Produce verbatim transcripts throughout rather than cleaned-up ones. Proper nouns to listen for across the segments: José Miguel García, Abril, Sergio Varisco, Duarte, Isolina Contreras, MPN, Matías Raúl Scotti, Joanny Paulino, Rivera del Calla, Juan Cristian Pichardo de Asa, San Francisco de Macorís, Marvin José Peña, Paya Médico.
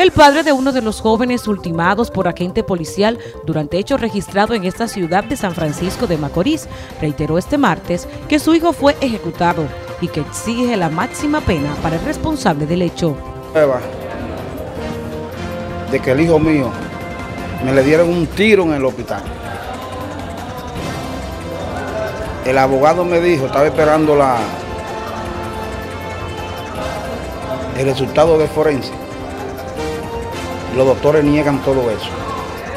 El padre de uno de los jóvenes ultimados por agente policial durante hecho registrado en esta ciudad de San Francisco de Macorís reiteró este martes que su hijo fue ejecutado y que exige la máxima pena para el responsable del hecho. Prueba de que el hijo mío me le dieron un tiro en el hospital. El abogado me dijo, estaba esperando la, el resultado de forense. Los doctores niegan todo eso.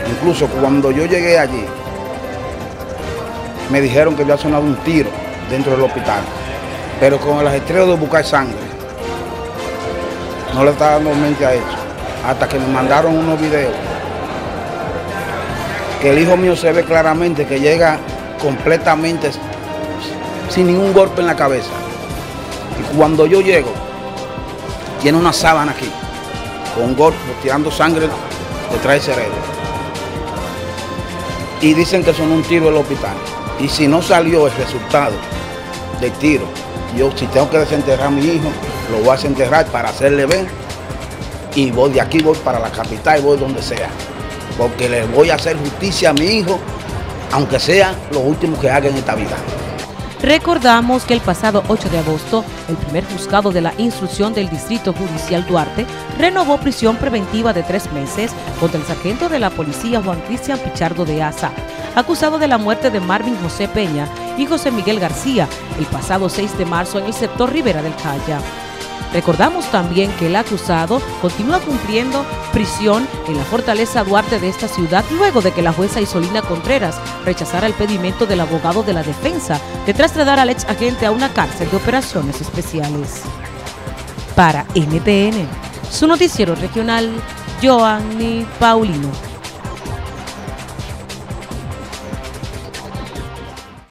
Incluso cuando yo llegué allí, me dijeron que había sonado un tiro dentro del hospital, pero con el ajetreo de buscar sangre, no le estaba dando mente a eso, hasta que me mandaron unos videos, que el hijo mío se ve claramente que llega completamente sin ningún golpe en la cabeza. Y cuando yo llego, tiene una sábana aquí, con un golpe, tirando sangre detrás del cerebro. Y dicen que son un tiro del hospital. Y si no salió el resultado del tiro, yo si tengo que desenterrar a mi hijo, lo voy a desenterrar para hacerle ver. Y voy de aquí, voy para la capital y voy donde sea. Porque le voy a hacer justicia a mi hijo, aunque sea lo último que haga en esta vida. Recordamos que el pasado ocho de agosto, el primer juzgado de la instrucción del Distrito Judicial Duarte renovó prisión preventiva de tres meses contra el sargento de la policía Juan Cristian Pichardo de Asa, acusado de la muerte de Marvin José Peña y José Miguel García el pasado seis de marzo en el sector Rivera del Calla. Recordamos también que el acusado continúa cumpliendo prisión en la fortaleza Duarte de esta ciudad luego de que la jueza Isolina Contreras rechazara el pedimento del abogado de la defensa de trasladar al ex agente a una cárcel de operaciones especiales. Para M P N, su noticiero regional, Joanny Paulino.